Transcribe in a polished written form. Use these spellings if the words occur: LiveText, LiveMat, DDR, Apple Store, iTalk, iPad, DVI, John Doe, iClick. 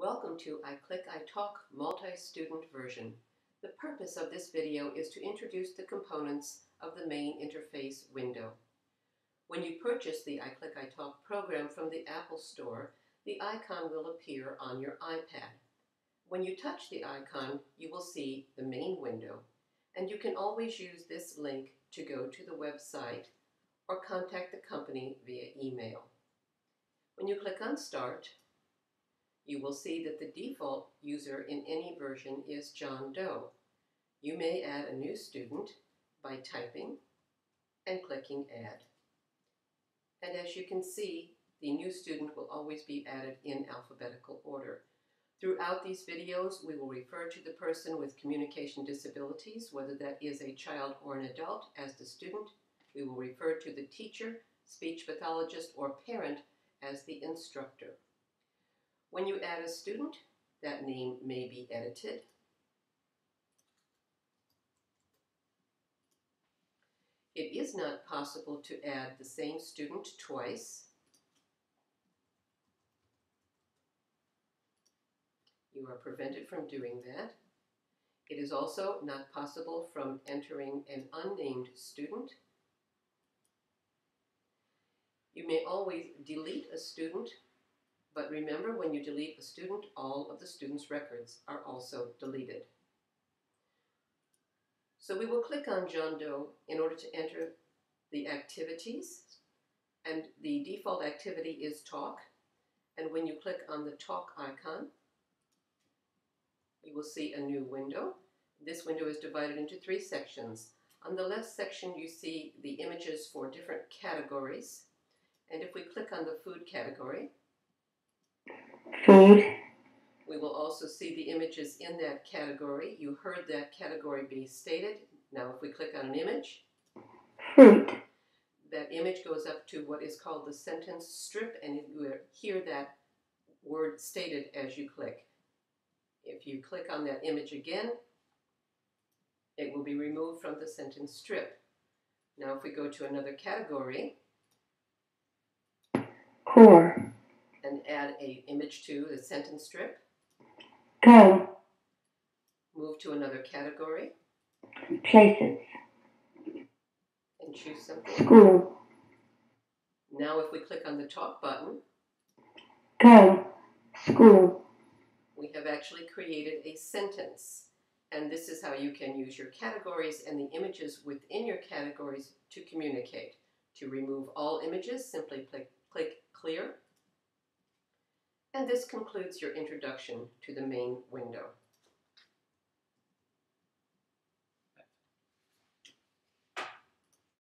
Welcome to iClick, iTalk multi-student version. The purpose of this video is to introduce the components of the main interface window. When you purchase the iClick, iTalk program from the Apple Store, the icon will appear on your iPad. When you touch the icon, you will see the main window, and you can always use this link to go to the website or contact the company via email. When you click on Start, you will see that the default user in any version is John Doe. You may add a new student by typing and clicking Add. And as you can see, the new student will always be added in alphabetical order. Throughout these videos, we will refer to the person with communication disabilities, whether that is a child or an adult, as the student. We will refer to the teacher, speech pathologist, or parent as the instructor. When you add a student, that name may be edited. It is not possible to add the same student twice. You are prevented from doing that. It is also not possible from entering an unnamed student. You may always delete a student, but remember, when you delete a student, all of the student's records are also deleted. So we will click on John Doe in order to enter the activities, and the default activity is Talk, and when you click on the Talk icon, you will see a new window. This window is divided into three sections. On the left section, you see the images for different categories, and if we click on the food category, food, we will also see the images in that category. You heard that category be stated. Now if we click on an image, food, that image goes up to what is called the sentence strip, and you hear that word stated as you click. If you click on that image again, it will be removed from the sentence strip. Now if we go to another category, core, and add an image to the sentence strip, go, move to another category, places, and choose something, school. Now if we click on the Talk button, go, school, we have actually created a sentence, and this is how you can use your categories and the images within your categories to communicate. To remove all images, simply click Clear. And this concludes your introduction to the main window.